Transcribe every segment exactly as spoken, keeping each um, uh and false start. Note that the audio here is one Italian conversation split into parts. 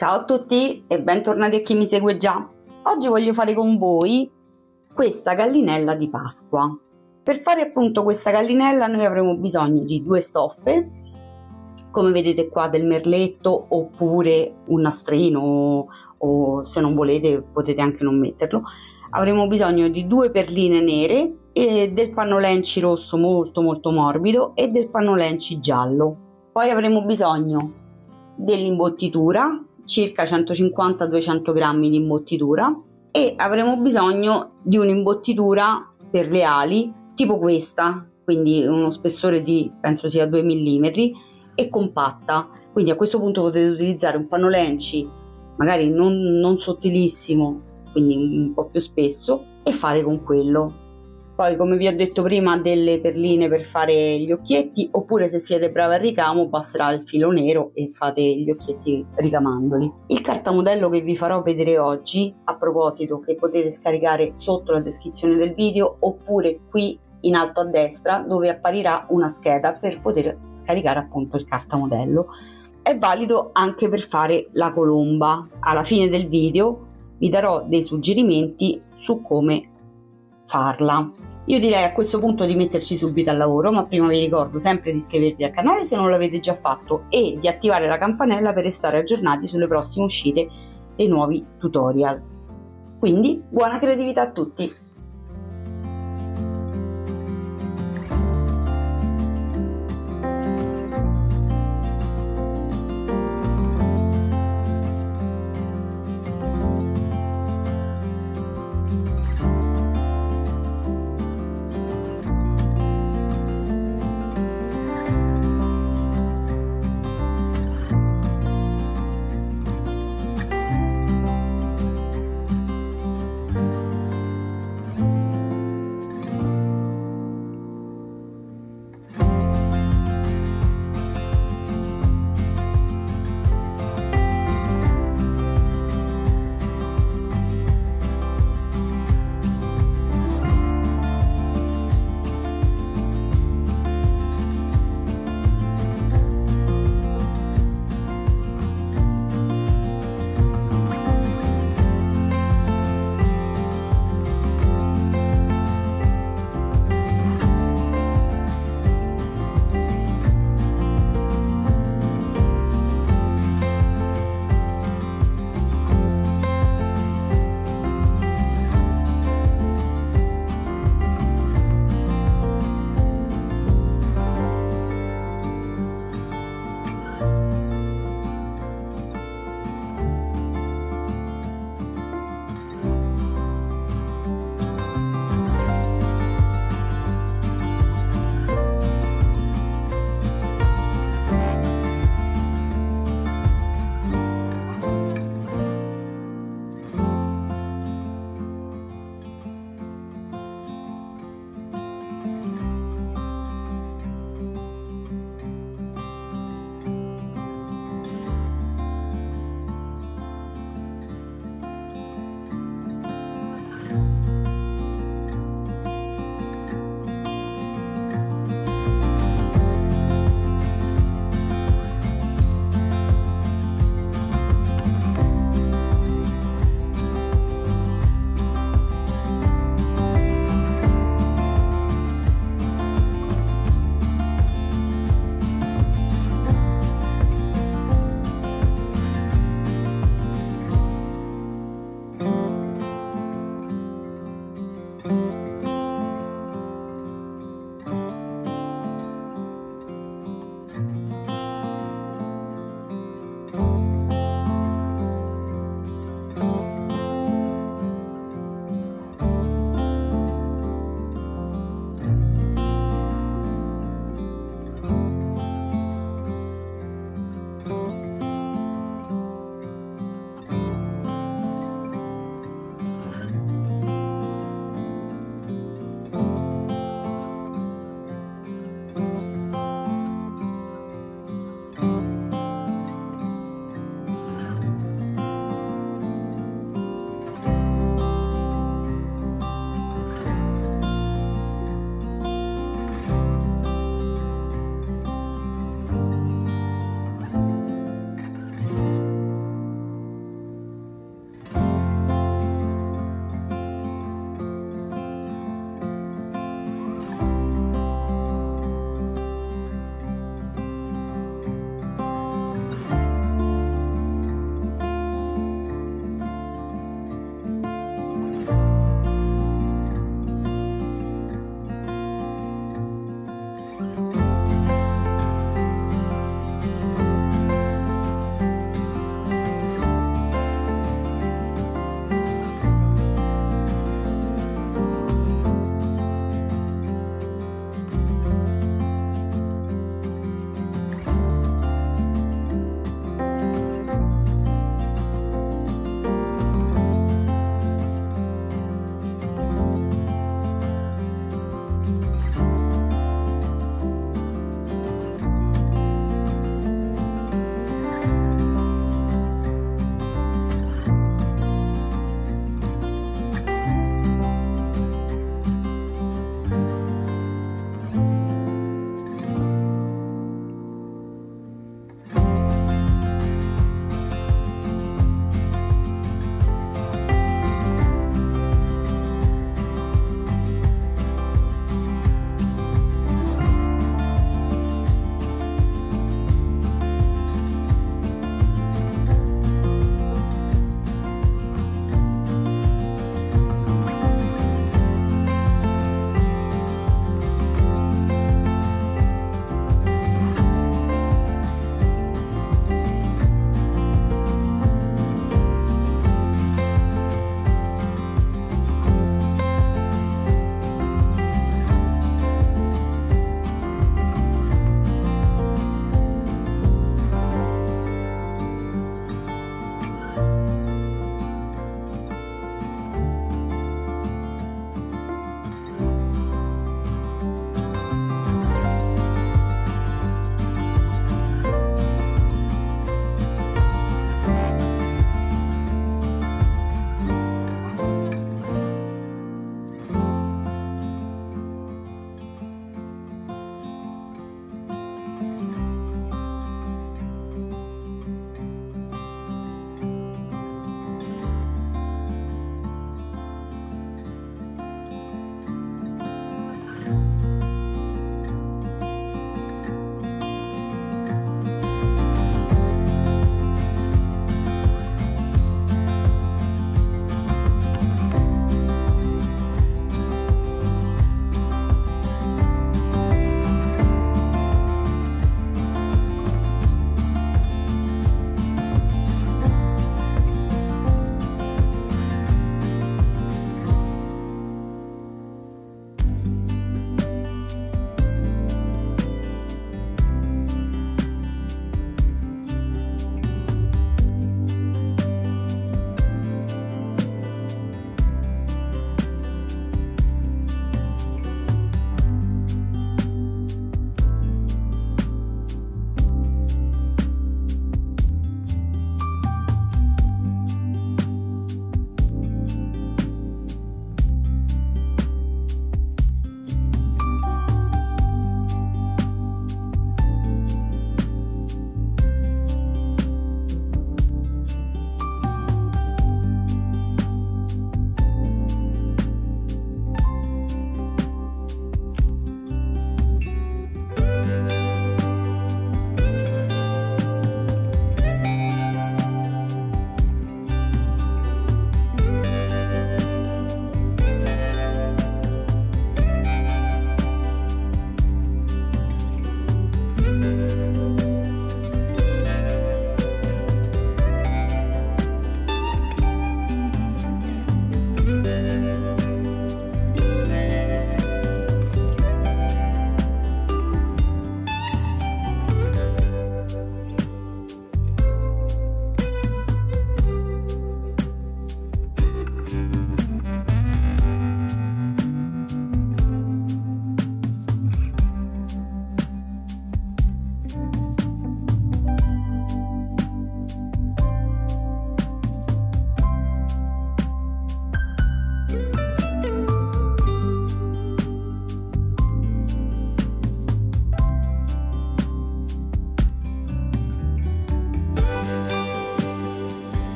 Ciao a tutti e bentornati a chi mi segue già. Oggi voglio fare con voi questa gallinella di Pasqua. Per fare appunto questa gallinella noi avremo bisogno di due stoffe, come vedete qua del merletto oppure un nastrino, o se non volete potete anche non metterlo. Avremo bisogno di due perline nere e del panno lenci rosso molto molto morbido e del panno lenci giallo. Poi avremo bisogno dell'imbottitura, circa centocinquanta duecento grammi di imbottitura, e avremo bisogno di un'imbottitura per le ali tipo questa, quindi uno spessore di penso sia due millimetri e compatta. Quindi a questo punto potete utilizzare un panno lenci magari non, non sottilissimo, quindi un po' più spesso, e fare con quello. Poi, come vi ho detto prima, delle perline per fare gli occhietti, oppure se siete bravi al ricamo basterà il filo nero e fate gli occhietti ricamandoli. Il cartamodello che vi farò vedere oggi, a proposito, che potete scaricare sotto la descrizione del video oppure qui in alto a destra dove apparirà una scheda per poter scaricare appunto il cartamodello, è valido anche per fare la colomba. Alla fine del video vi darò dei suggerimenti su come farla. Io direi a questo punto di metterci subito al lavoro, ma prima vi ricordo sempre di iscrivervi al canale se non l'avete già fatto e di attivare la campanella per restare aggiornati sulle prossime uscite dei nuovi tutorial. Quindi buona creatività a tutti!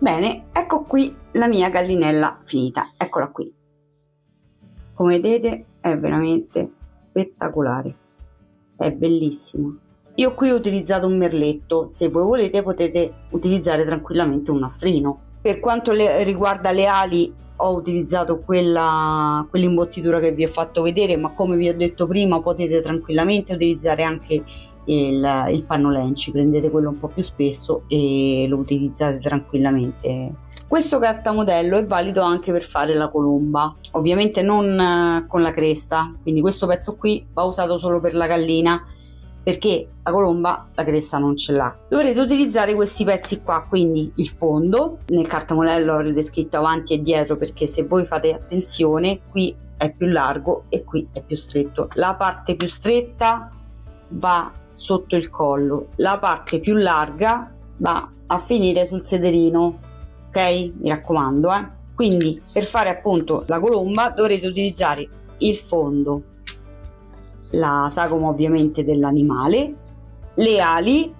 Bene, ecco qui la mia gallinella finita, eccola qui. Come vedete è veramente spettacolare, è bellissimo. Io qui ho utilizzato un merletto, se voi volete potete utilizzare tranquillamente un nastrino. Per quanto le riguarda le ali, ho utilizzato quella quell'imbottitura che vi ho fatto vedere, ma come vi ho detto prima potete tranquillamente utilizzare anche il, il panno Lenci, prendete quello un po' più spesso e lo utilizzate tranquillamente. Questo cartamodello è valido anche per fare la colomba, ovviamente non con la cresta, quindi questo pezzo qui va usato solo per la gallina, perché la colomba la cresta non ce l'ha. Dovrete utilizzare questi pezzi qua, quindi il fondo, nel cartamodello avrete scritto avanti e dietro, perché se voi fate attenzione qui è più largo e qui è più stretto. La parte più stretta va sotto il collo, la parte più larga va a finire sul sederino, ok? Mi raccomando, eh? Quindi per fare appunto la colomba dovrete utilizzare il fondo, la sagoma ovviamente dell'animale, le ali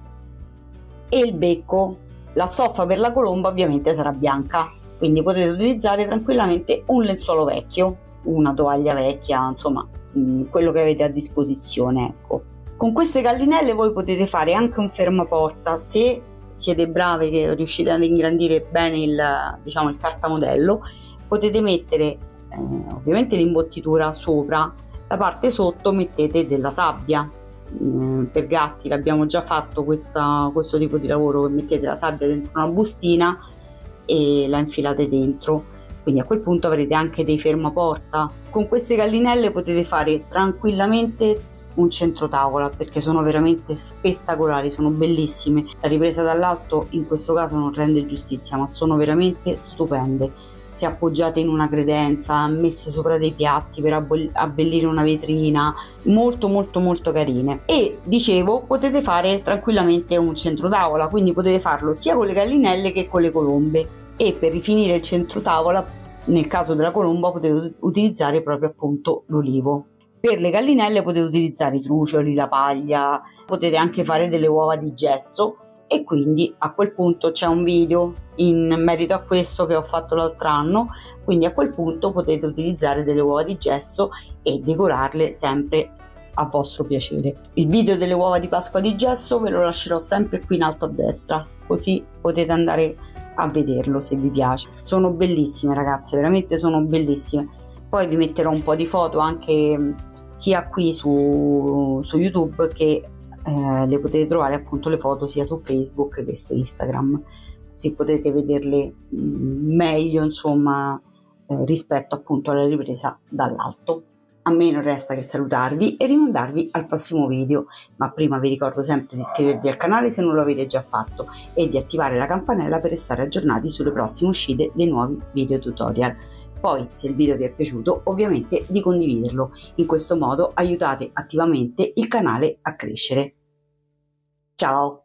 e il becco. La stoffa per la colomba ovviamente sarà bianca, quindi potete utilizzare tranquillamente un lenzuolo vecchio, una tovaglia vecchia, insomma quello che avete a disposizione, ecco. Con queste gallinelle voi potete fare anche un fermaporta, se siete bravi che riuscite ad ingrandire bene il, diciamo, il cartamodello. Potete mettere eh, ovviamente l'imbottitura sopra, la parte sotto mettete della sabbia. Eh, per gatti l'abbiamo già fatto questa, questo tipo di lavoro, che mettete la sabbia dentro una bustina e la infilate dentro, quindi a quel punto avrete anche dei fermaporta. Con queste gallinelle potete fare tranquillamente un centro tavola, perché sono veramente spettacolari, sono bellissime. La ripresa dall'alto in questo caso non rende giustizia, ma sono veramente stupende se appoggiate in una credenza, messe sopra dei piatti per abbellire una vetrina, molto molto molto carine. E dicevo, potete fare tranquillamente un centro tavola, quindi potete farlo sia con le gallinelle che con le colombe. E per rifinire il centro tavola, nel caso della colomba, potete utilizzare proprio appunto l'olivo. Per le gallinelle potete utilizzare i trucioli, la paglia, potete anche fare delle uova di gesso, e quindi a quel punto c'è un video in merito a questo che ho fatto l'altro anno, quindi a quel punto potete utilizzare delle uova di gesso e decorarle sempre a vostro piacere. Il video delle uova di Pasqua di gesso ve lo lascerò sempre qui in alto a destra, così potete andare a vederlo se vi piace. Sono bellissime ragazze, veramente sono bellissime. Poi vi metterò un po' di foto anche sia qui su, su YouTube, che eh, le potete trovare appunto le foto sia su Facebook che su Instagram, così potete vederle meglio, insomma, eh, rispetto appunto alla ripresa dall'alto. A me non resta che salutarvi e rimandarvi al prossimo video, ma prima vi ricordo sempre di iscrivervi al canale se non lo avete già fatto e di attivare la campanella per restare aggiornati sulle prossime uscite dei nuovi video tutorial. Poi, se il video vi è piaciuto, ovviamente di condividerlo, in questo modo aiutate attivamente il canale a crescere. Ciao!